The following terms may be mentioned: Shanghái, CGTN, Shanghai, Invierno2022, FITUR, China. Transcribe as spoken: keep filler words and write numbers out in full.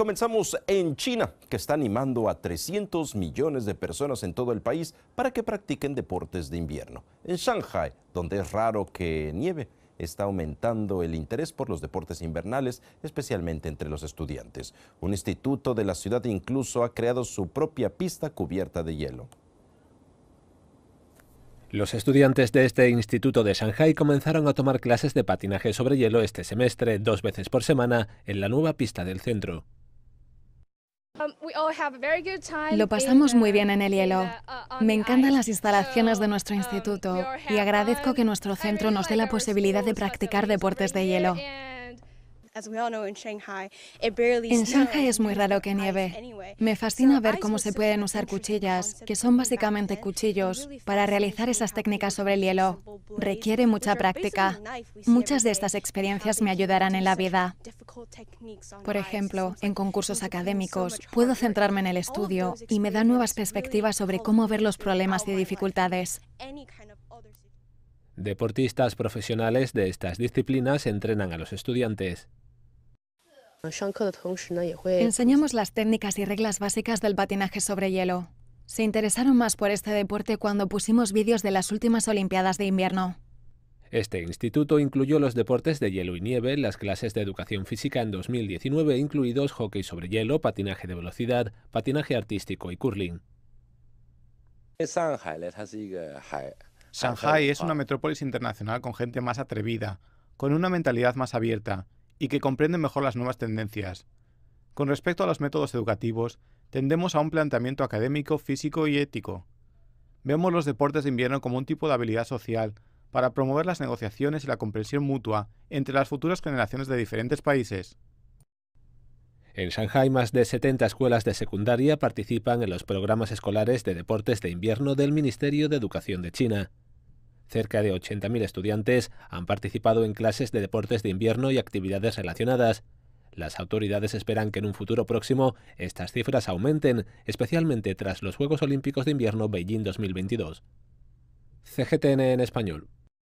Comenzamos en China, que está animando a trescientos millones de personas en todo el país para que practiquen deportes de invierno. En Shanghai, donde es raro que nieve, está aumentando el interés por los deportes invernales, especialmente entre los estudiantes. Un instituto de la ciudad incluso ha creado su propia pista cubierta de hielo. Los estudiantes de este instituto de Shanghái comenzaron a tomar clases de patinaje sobre hielo este semestre, dos veces por semana, en la nueva pista del centro. Lo pasamos muy bien en el hielo. Me encantan las instalaciones de nuestro instituto y agradezco que nuestro centro nos dé la posibilidad de practicar deportes de hielo. En Shanghai es muy raro que nieve. Me fascina ver cómo se pueden usar cuchillas, que son básicamente cuchillos, para realizar esas técnicas sobre el hielo. Requiere mucha práctica. Muchas de estas experiencias me ayudarán en la vida. Por ejemplo, en concursos académicos, puedo centrarme en el estudio y me da nuevas perspectivas sobre cómo ver los problemas y dificultades. Deportistas profesionales de estas disciplinas entrenan a los estudiantes. Enseñamos las técnicas y reglas básicas del patinaje sobre hielo. Se interesaron más por este deporte cuando pusimos vídeos de las últimas Olimpiadas de invierno. Este instituto incluyó los deportes de hielo y nieve en las clases de educación física en dos mil diecinueve, incluidos hockey sobre hielo, patinaje de velocidad, patinaje artístico y curling. Shanghái es una metrópolis internacional con gente más atrevida, con una mentalidad más abierta y que comprende mejor las nuevas tendencias. Con respecto a los métodos educativos, tendemos a un planteamiento académico, físico y ético. Vemos los deportes de invierno como un tipo de habilidad social para promover las negociaciones y la comprensión mutua entre las futuras generaciones de diferentes países. En Shanghái, más de setenta escuelas de secundaria participan en los programas escolares de deportes de invierno del Ministerio de Educación de China. Cerca de ochenta mil estudiantes han participado en clases de deportes de invierno y actividades relacionadas. Las autoridades esperan que en un futuro próximo estas cifras aumenten, especialmente tras los Juegos Olímpicos de Invierno Beijing dos mil veintidós. C G T N en español.